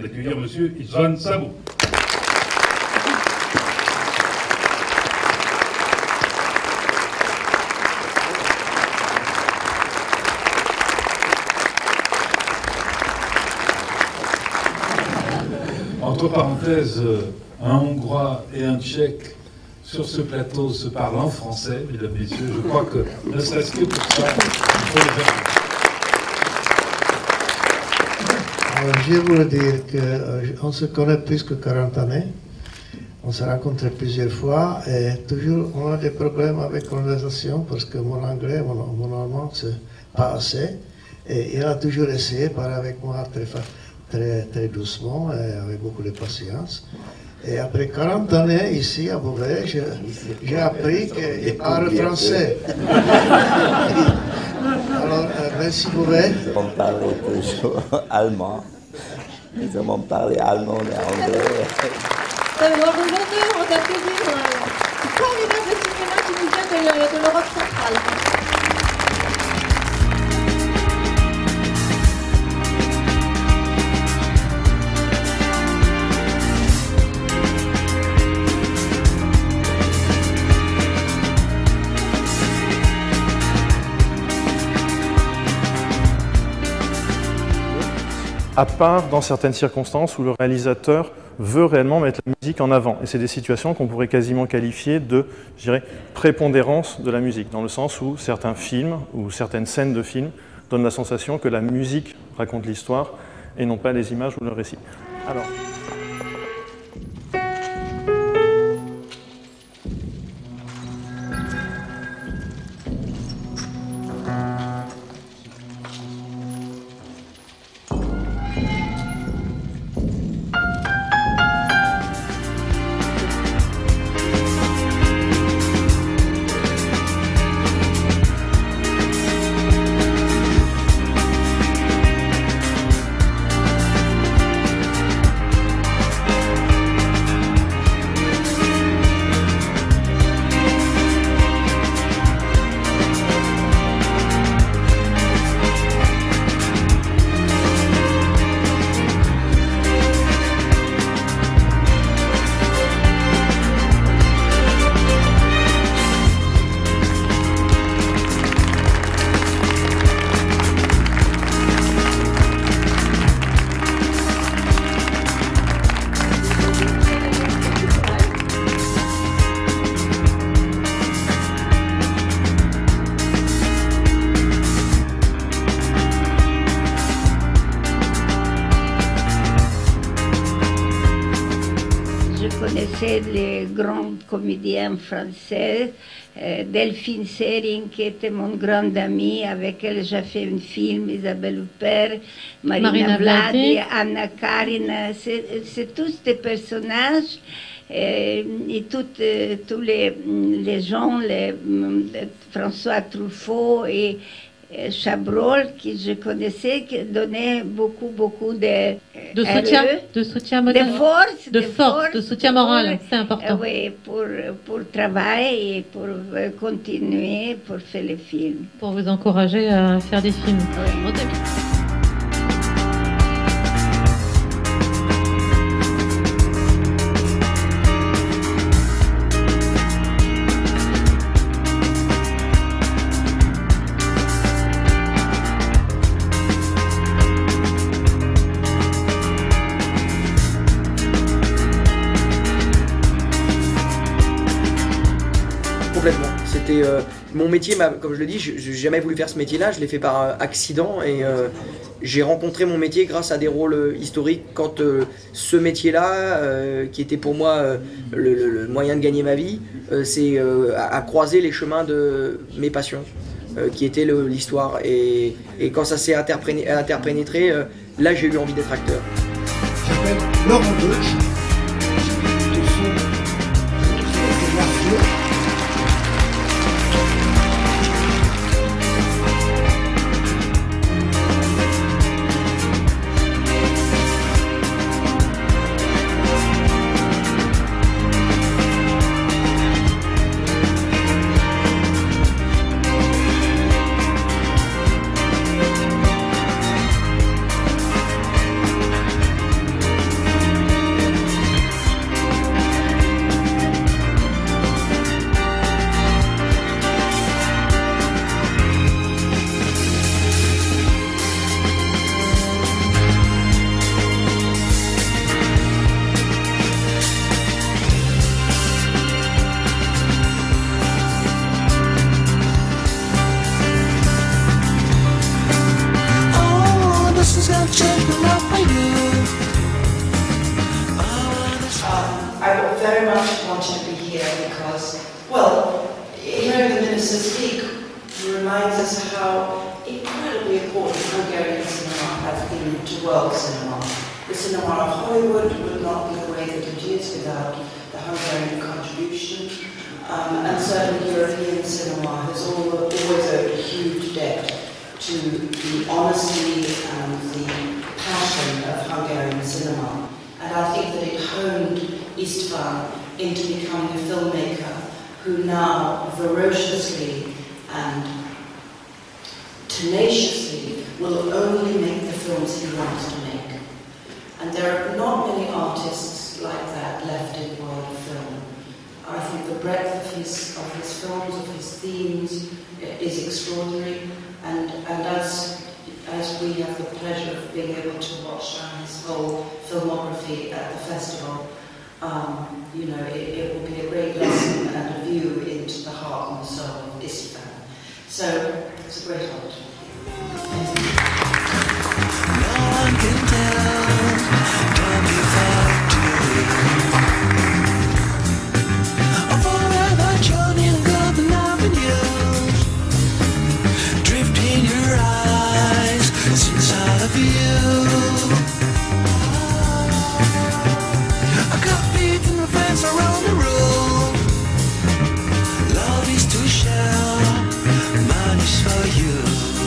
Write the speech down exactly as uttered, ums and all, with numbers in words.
d'accueillir monsieur Istvan Szabo. Entre parenthèses, un Hongrois et un Tchèque sur ce plateau se parlent en français, mesdames, messieurs. Je crois que ne serait-ce que pour ça, il faut le faire. Alors, je voulais dire qu'on se connaît plus que quarante années. On s'est rencontrés plusieurs fois et toujours on a des problèmes avec la conversation parce que mon anglais, mon, mon allemand, c'est pas assez. Et il a toujours essayé de parler avec moi très fort. Très, très doucement et avec beaucoup de patience. Et après quarante années ici à Beauvais, j'ai appris qu'il parle français. Alors, merci Beauvais. Ils vont parler toujours allemand. Ils vont parler allemand et anglais. Aujourd'hui, on t'applaudit pour formidable cinéma qui nous vient de l'Europe centrale. À part dans certaines circonstances où le réalisateur veut réellement mettre la musique en avant. Et c'est des situations qu'on pourrait quasiment qualifier de, je dirais, prépondérance de la musique, dans le sens où certains films ou certaines scènes de films donnent la sensation que la musique raconte l'histoire et non pas les images ou le récit. Alors... les grandes comédiennes françaises, Delphine Serin qui était mon grande amie, avec elle j'ai fait un film, Isabelle Huppert, Marina, Marina Vlady, Vlady, Anna Karina, c'est tous des personnages et, et toutes, tous les, les gens, les, François Truffaut et Chabrol, que je connaissais, qui donnait beaucoup, beaucoup de... De soutien, de soutien moral. De force. De, de force, force, de soutien moral, c'est important. Euh, oui, pour, pour travailler et pour euh, continuer, pour faire les films. Pour vous encourager à faire des films. Oui. C'était euh, mon métier, comme je le dis, j'ai jamais voulu faire ce métier-là, je l'ai fait par accident et euh, j'ai rencontré mon métier grâce à des rôles historiques quand euh, ce métier-là, euh, qui était pour moi euh, le, le moyen de gagner ma vie, euh, c'est euh, à, à croiser les chemins de mes passions, euh, qui était l'histoire. Et, et quand ça s'est interpénétré, interpénétré euh, là j'ai eu envie d'être acteur. Je m'appelle Laurent Deutsch. this week reminds us how incredibly important Hungarian cinema has been to world cinema. The cinema of Hollywood would not be the way that it is without the Hungarian contribution, um, and certainly European cinema has always owed a huge debt to the honesty and the passion of Hungarian cinema. And I think that it honed Istvan into becoming a filmmaker who now voraciously and tenaciously will only make the films he wants to make. And there are not many artists like that left in world film. I think the breadth of his, of his films, of his themes, is extraordinary. And, and as, as we have the pleasure of being able to watch his whole filmography at the festival, um, you know, it, it will be a great lesson and a view into the heart and the soul of Istvan. So, it's a great art. Love is to share, money's for you.